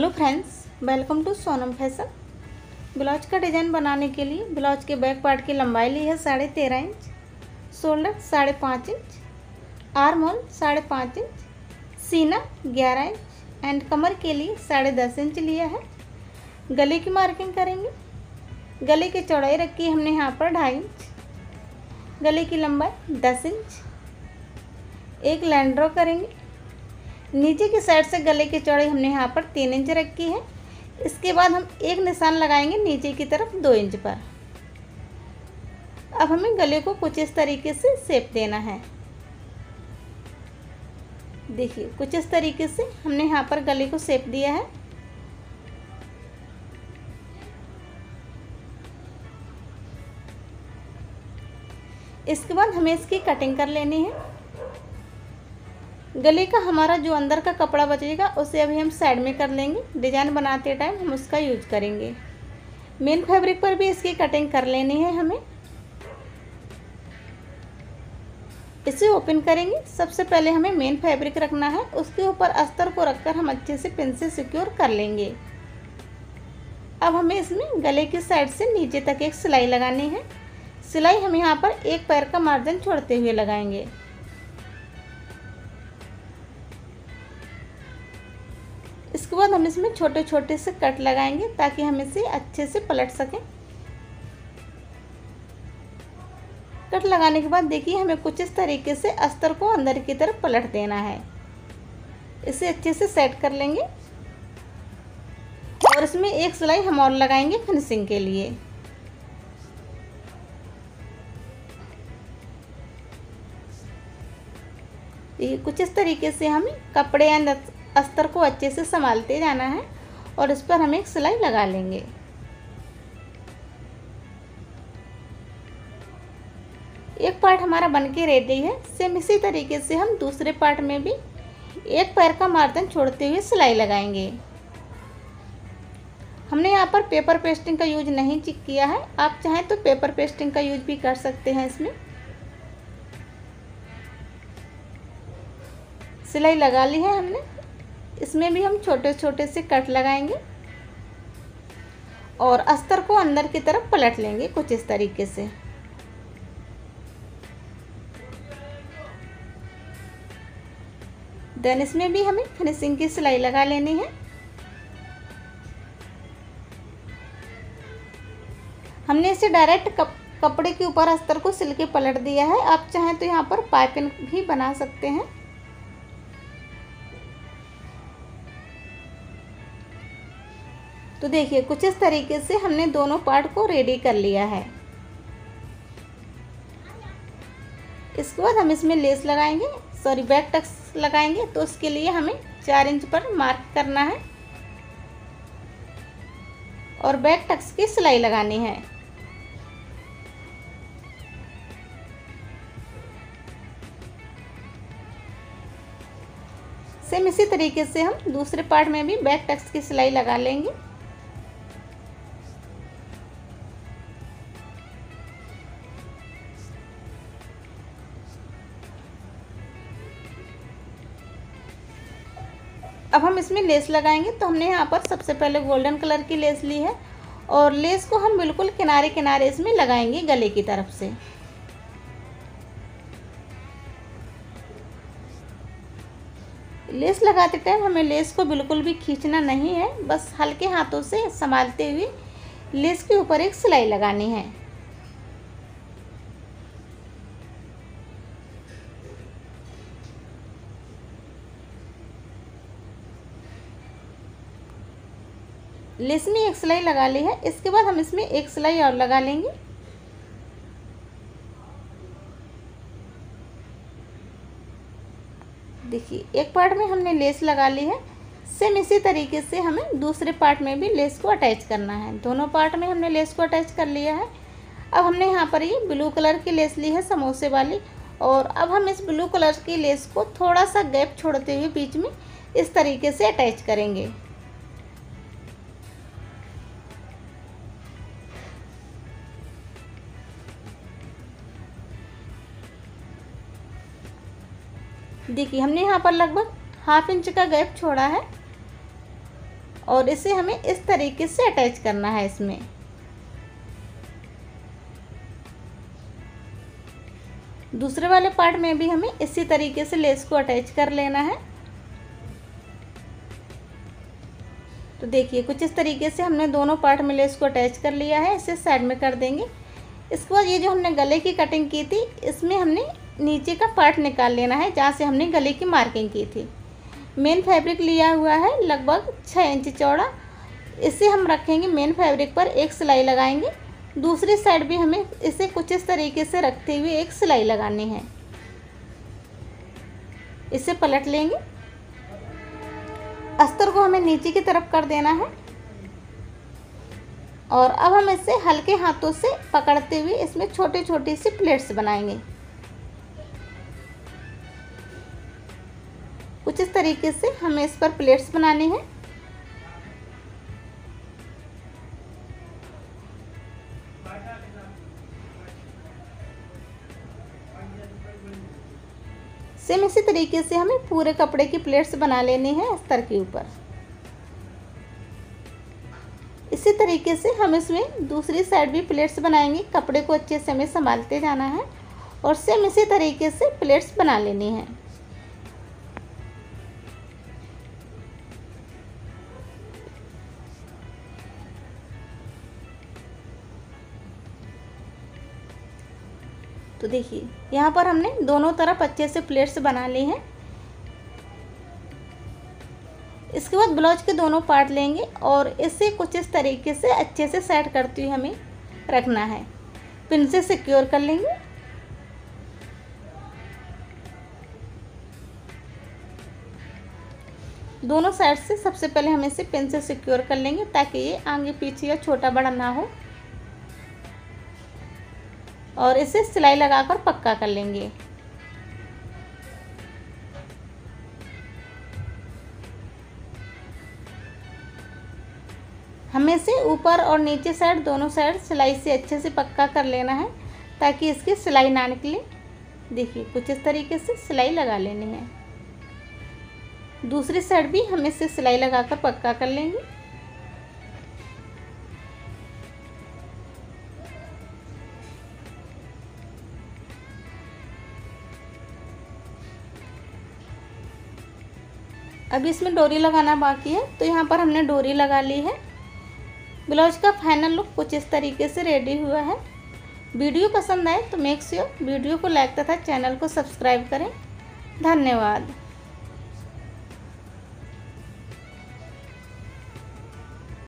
Hello friends, welcome to Sonam fashion. Blouse का design बनाने के लिए ब्लाउज के बैक पार्ट की लंबाई ली है 13.5 inch, shoulder 5.5 inch, armhole 5.5 inch, सीना 11 इंच एंड कमर के लिए 10.5 इंच लिया है। गले की मार्किंग करेंगे। गले की चौड़ाई रखी है हमने यहाँ पर 2.5 इंच, गले की लंबाई 10 इंच। एक लाइन ड्रॉ करेंगे। नीचे की साइड से गले की चौड़ाई हमने यहाँ पर 3 इंच रखी है। इसके बाद हम एक निशान लगाएंगे नीचे की तरफ 2 इंच पर। अब हमें गले को कुछ इस तरीके से शेप देना है। देखिए, कुछ इस तरीके से हमने यहाँ पर गले को शेप दिया है। इसके बाद हमें इसकी कटिंग कर लेनी है। गले का हमारा जो अंदर का कपड़ा बचेगा उसे अभी हम साइड में कर लेंगे। डिज़ाइन बनाते टाइम हम उसका यूज करेंगे। मेन फैब्रिक पर भी इसकी कटिंग कर लेनी है हमें। इसे ओपन करेंगे। सबसे पहले हमें मेन फैब्रिक रखना है, उसके ऊपर अस्तर को रखकर हम अच्छे से पिन से सिक्योर कर लेंगे। अब हमें इसमें गले की साइड से नीचे तक एक सिलाई लगानी है। सिलाई हम यहाँ पर एक पैर का मार्जिन छोड़ते हुए लगाएंगे। इसके बाद हम इसमें छोटे छोटे से कट लगाएंगे ताकि हम इसे अच्छे से पलट सकें। कट लगाने के बाद देखिए, हमें कुछ इस तरीके से अस्तर को अंदर की तरफ पलट देना है। इसे अच्छे से सेट कर लेंगे और इसमें एक सिलाई हम और लगाएंगे फिनिशिंग के लिए। ये कुछ इस तरीके से हमें कपड़े एंड अस्तर को अच्छे से संभालते जाना है और इस पर हम एक सिलाई लगा लेंगे। एक पार्ट हमारा बनके रेडी है। सेम इसी तरीके से हम दूसरे पार्ट में भी एक पैर का मार्जिन छोड़ते हुए सिलाई लगाएंगे। हमने यहाँ पर पेपर पेस्टिंग का यूज नहीं किया है। आप चाहें तो पेपर पेस्टिंग का यूज भी कर सकते हैं। इसमें सिलाई लगा ली है हमने। इसमें भी हम छोटे छोटे से कट लगाएंगे और अस्तर को अंदर की तरफ पलट लेंगे कुछ इस तरीके से। देन इसमें भी हमें फिनिशिंग की सिलाई लगा लेनी है। हमने इसे डायरेक्ट कपड़े के ऊपर अस्तर को सिल के पलट दिया है। आप चाहें तो यहाँ पर पाइपिंग भी बना सकते हैं। तो देखिए, कुछ इस तरीके से हमने दोनों पार्ट को रेडी कर लिया है। इसके बाद हम इसमें लेस लगाएंगे, सॉरी बैक टक्स लगाएंगे। तो उसके लिए हमें 4 इंच पर मार्क करना है और बैक टक्स की सिलाई लगानी है। सेम इसी तरीके से हम दूसरे पार्ट में भी बैक टक्स की सिलाई लगा लेंगे। अब हम इसमें लेस लगाएंगे। तो हमने यहाँ पर सबसे पहले गोल्डन कलर की लेस ली है और लेस को हम बिल्कुल किनारे किनारे इसमें लगाएंगे गले की तरफ से। लेस लगाते टाइम हमें लेस को बिल्कुल भी खींचना नहीं है, बस हल्के हाथों से संभालते हुए लेस के ऊपर एक सिलाई लगानी है। लेस में एक सिलाई लगा ली है। इसके बाद हम इसमें एक सिलाई और लगा लेंगे। देखिए, एक पार्ट में हमने लेस लगा ली है। सेम इसी तरीके से हमें दूसरे पार्ट में भी लेस को अटैच करना है। दोनों पार्ट में हमने लेस को अटैच कर लिया है। अब हमने यहाँ पर ये ब्लू कलर की लेस ली है, समोसे वाली। और अब हम इस ब्लू कलर की लेस को थोड़ा सा गैप छोड़ते हुए बीच में इस तरीके से अटैच करेंगे। देखिए, हमने यहाँ पर लगभग 1/2 इंच का गैप छोड़ा है और इसे हमें इस तरीके से अटैच करना है इसमें। दूसरे वाले पार्ट में भी हमें इसी तरीके से लेस को अटैच कर लेना है। तो देखिए कुछ इस तरीके से हमने दोनों पार्ट में लेस को अटैच कर लिया है। इसे साइड में कर देंगे। इसके बाद ये जो हमने गले की कटिंग की थी इसमें हमने नीचे का पार्ट निकाल लेना है जहाँ से हमने गले की मार्किंग की थी। मेन फैब्रिक लिया हुआ है लगभग 6 इंच चौड़ा। इसे हम रखेंगे मेन फैब्रिक पर, एक सिलाई लगाएंगे। दूसरी साइड भी हमें इसे कुछ इस तरीके से रखते हुए एक सिलाई लगानी है। इसे पलट लेंगे। अस्तर को हमें नीचे की तरफ कर देना है और अब हम इसे हल्के हाथों से पकड़ते हुए इसमें छोटी छोटी सी प्लेट्स बनाएंगे। कुछ इस तरीके से हमें इस पर प्लेट्स बनानी है। सेम इसी तरीके से हमें पूरे कपड़े की प्लेट्स बना लेनी है अस्तर के ऊपर। इसी तरीके से हम इसमें दूसरी साइड भी प्लेट्स बनाएंगे। कपड़े को अच्छे से हमें संभालते जाना है और सेम इसी तरीके से प्लेट्स बना लेनी है। तो देखिए यहाँ पर हमने दोनों तरफ अच्छे से प्लेट्स बना ली हैं। इसके बाद ब्लाउज के दोनों पार्ट लेंगे और इसे कुछ इस तरीके से अच्छे से सेट करते हुए हमें रखना है। पिन से सिक्योर कर लेंगे। दोनों साइड से सबसे पहले हम इसे पिन से सिक्योर कर लेंगे ताकि ये आगे पीछे या छोटा बड़ा ना हो और इसे सिलाई लगाकर पक्का कर लेंगे। हमें इसे ऊपर और नीचे साइड दोनों साइड सिलाई से अच्छे से पक्का कर लेना है ताकि इसकी सिलाई ना निकले। देखिए कुछ इस तरीके से सिलाई लगा लेनी है। दूसरी साइड भी हम इसे सिलाई लगाकर पक्का कर लेंगे। अभी इसमें डोरी लगाना बाकी है तो यहाँ पर हमने डोरी लगा ली है। ब्लाउज का फाइनल लुक कुछ इस तरीके से रेडी हुआ है। वीडियो पसंद आए तो मेक श्योर वीडियो को लाइक तथा चैनल को सब्सक्राइब करें। धन्यवाद।